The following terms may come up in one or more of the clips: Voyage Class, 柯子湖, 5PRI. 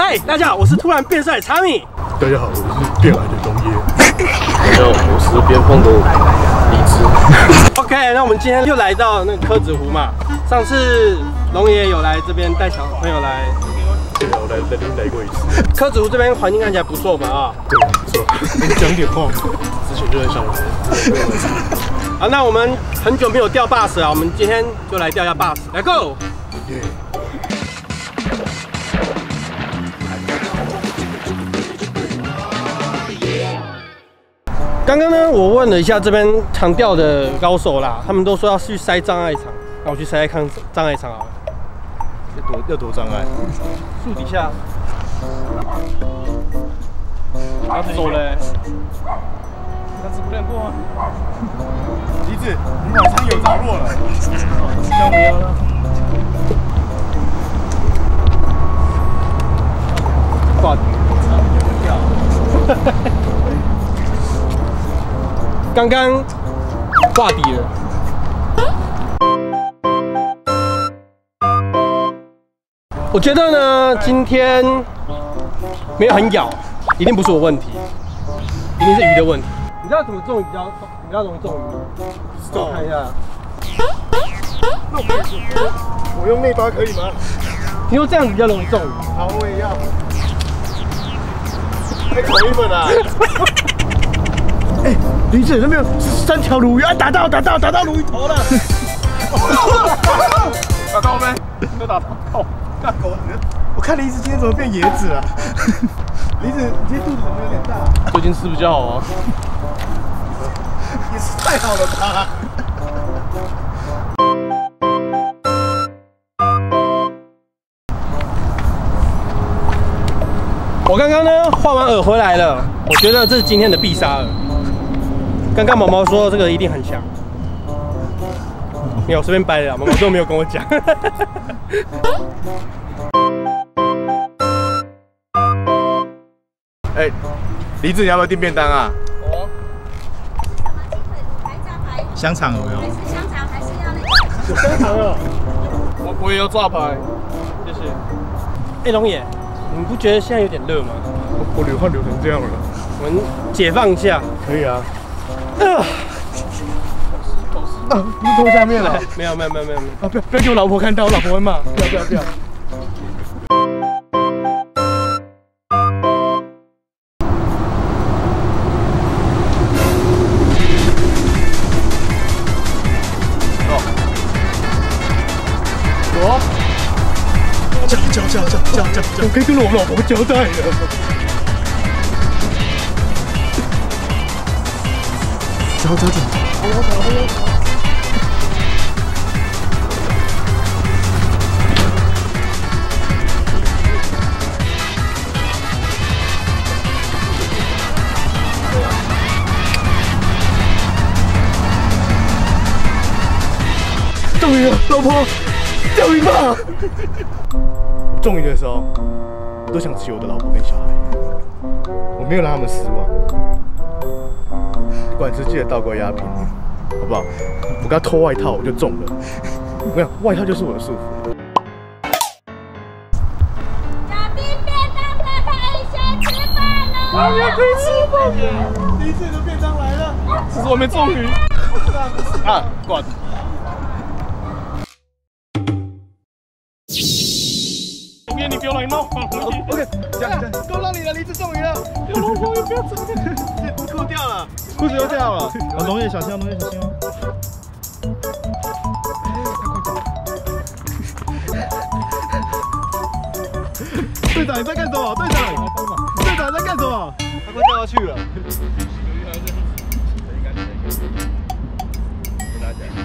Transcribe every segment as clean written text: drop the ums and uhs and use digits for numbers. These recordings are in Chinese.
嗨，大家好，我是突然变帅查米。大家好，我是变矮的东耶。大家好，我是变胖的荔枝。OK， 那我们今天又来到那个柯子湖嘛。上次龙爷有来这边带小朋友来，对，我来过一次。柯子湖这边环境看起来不错吧？啊，对，不错。你讲点话，之前就很想来。 好，那我们很久没有钓巴士了，我们今天就来钓一下巴士。来 ，Go！ 刚刚呢，我问了一下这边常钓的高手啦，他们都说要去塞障碍场，那我去塞看障碍场好了。要多障碍？树底下。他走嘞。 他吃不能过吗？李子，你晚上有着落了，要不要了？挂掉，挂掉。刚刚挂底了。我觉得呢，今天没有很咬，一定不是我问题，一定是鱼的问题。 你知道怎么中鱼比较容易中鱼吗？我看一下。我用内八可以吗？你用这样子比较容易中鱼。好，我也要。太讨厌了啦！哎，林子那边有3条鲈鱼，哎，打到鲈鱼头了！打到没？没打到。靠！大狗！我看林子今天怎么变野子了？林子，你今天肚子怎么有点大？最近吃比较好啊。 也是太好了吧！我刚刚呢画完饵回来了，我觉得这是今天的必杀饵。刚刚毛毛说这个一定很强，没有随便掰的，毛毛都没有跟我讲。哎，梨子，你要不要订便当啊？ 香肠有没有？是香肠还是要那个？香肠哦，我也要炸排，谢谢。哎，龙爷，你不觉得现在有点热吗？我流汗流成这样了，我们解放一下。可以啊。啊，你脱下面了？没有。啊，不要给我老婆看到，我老婆会骂。不要。叫！我可以跟我老婆交代了。走！终于了，老婆，终于吧！中鱼的时候，我都想只有我的老婆跟小孩，我没有让他们失望。管吃记得倒钩压平，好不好？我刚脱外套我就中了，我跟你讲，外套就是我的束缚。小弟便当打开，先吃饭了。我们可以吃饭。第一次的便当来了，只是我没中鱼。啊，挂了。 你不要乱闹 ！OK， 都让你的梨子中鱼了。我老婆又不要走，裤掉了，裤子又掉了。啊，龙爷小心哦，龙爷小心哦。队长你在干什么？队长在干什么？他快掉下去了。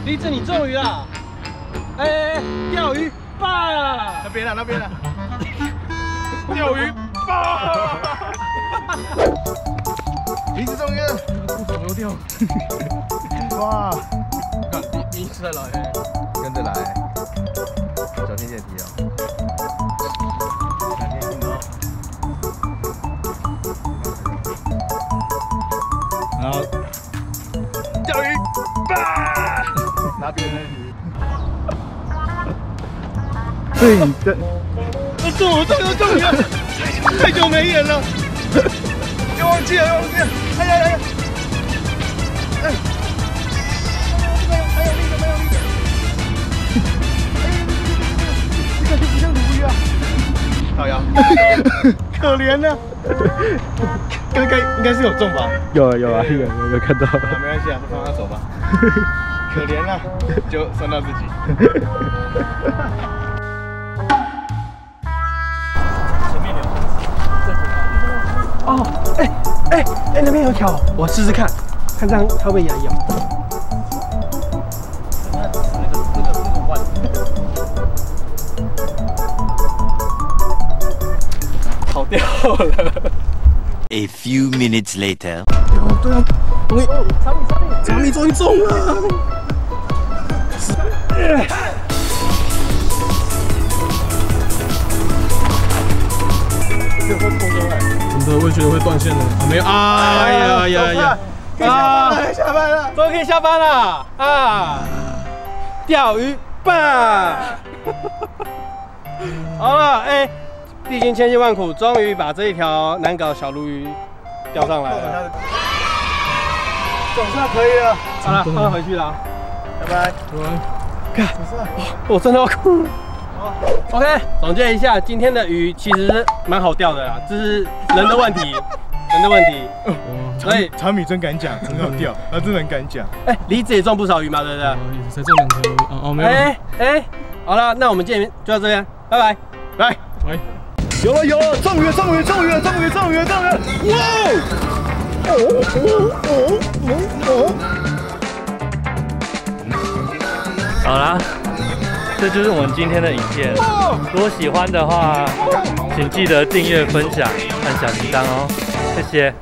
梨子你中鱼了！哎，钓鱼吧！那边了。 钓鱼吧！梨子中鱼了，我又掉。哇！看第一次再来，跟着来，小心点皮哦。小心点哦。然后钓鱼吧！拿别人的鱼。对的。 中了！太久没演了，给我接，给我接！哎呀呀呀！哎，还有力的，还有力的！哎，这个不像鲈鱼啊！老杨，可怜呢。应该是有中吧？有啊，有看到。没关系啊，就放他走吧。可怜啊，就算到自己。 哦，哎，那边有条，我试试看，看这样它会不会咬。那个弯。跑掉了。A few minutes later。哦，对啊，喂，长米终于中了。这会空中哎。 我也觉得会断线的，没有啊！哎呀呀呀！可以下班了，终于可以下班了啊！钓鱼吧！好了，哎，历经千辛万苦，终于把这一条难搞小鲈鱼钓上来了，总算可以了。好了，放它回去了，拜拜。看，我真的要哭。 OK， 总结一下，今天的鱼其实是蛮好钓的啦，这是人的问题，所以长米真敢讲，很好钓，他真的很敢讲。哎，梨子也中不少鱼嘛，对不对？才中2条鱼，哦没有。哎，好了，那我们见面就到这边，拜拜，来，喂，有了，中鱼，哇！好啦。 这就是我们今天的影片。如果喜欢的话，请记得订阅、分享、按小铃铛哦。谢谢。